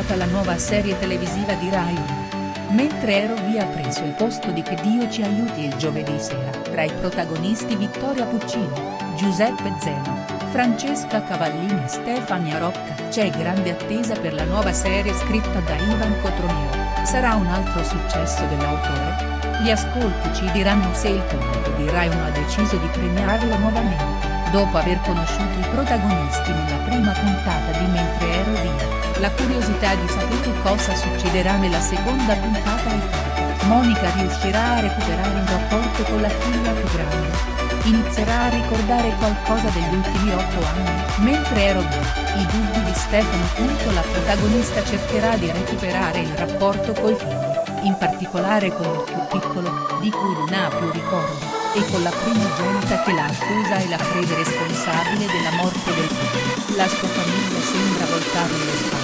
stata la nuova serie televisiva di Rai Uno. Mentre ero via ha preso il posto di Che Dio ci aiuti il giovedì sera, tra i protagonisti Vittoria Puccini, Giuseppe Zeno, Francesca Cavallini e Stefania Rocca. C'è grande attesa per la nuova serie scritta da Ivan Cotroneo. Sarà un altro successo dell'autore? Gli ascolti ci diranno se il pubblico di Rai Uno ha deciso di premiarlo nuovamente, dopo aver conosciuto i protagonisti nella prima puntata di Mentre ero via. La curiosità di sapere cosa succederà nella seconda puntata è: Monica riuscirà a recuperare un rapporto con la figlia più grande? Inizierà a ricordare qualcosa degli ultimi 8 anni? Mentre ero via, i dubbi di Stefano Punto. La protagonista cercherà di recuperare il rapporto col figlio, in particolare con il più piccolo, di cui non ha più ricordi, e con la primogenita che la accusa e la crede responsabile della morte del figlio. La sua famiglia sembra voltargli le spalle.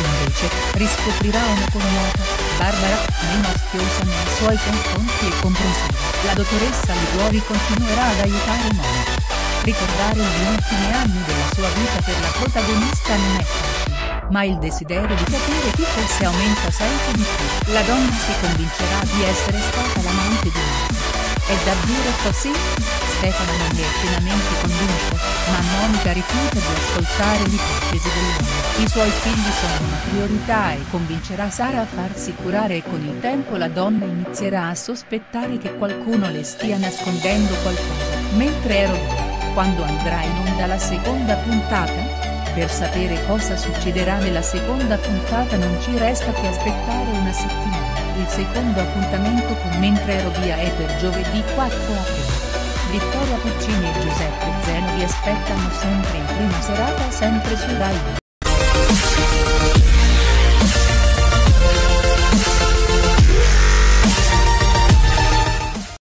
Invece, riscoprirà una cognata, Barbara, meno ostiosa nei suoi confronti e comprensiva. La dottoressa Liguori continuerà ad aiutare Mora. Ricordare gli ultimi anni della sua vita per la protagonista non è facile, ma il desiderio di capire chi fosse aumenta sempre di più. La donna si convincerà di essere stata l'amante di lui. È davvero così? Stefano non è pienamente convinto, ma Monica rifiuta di ascoltare l'ipotesi dell'uomo. I suoi figli sono una priorità e convincerà Sara a farsi curare, e con il tempo la donna inizierà a sospettare che qualcuno le stia nascondendo qualcosa. Mentre ero via, quando andrà in onda la seconda puntata? Per sapere cosa succederà nella seconda puntata non ci resta che aspettare una settimana. Il secondo appuntamento con Mentre ero via è per giovedì 4 aprile. Vittoria Puccini e Giuseppe Zeno vi aspettano sempre in prima serata, sempre su Rai Uno.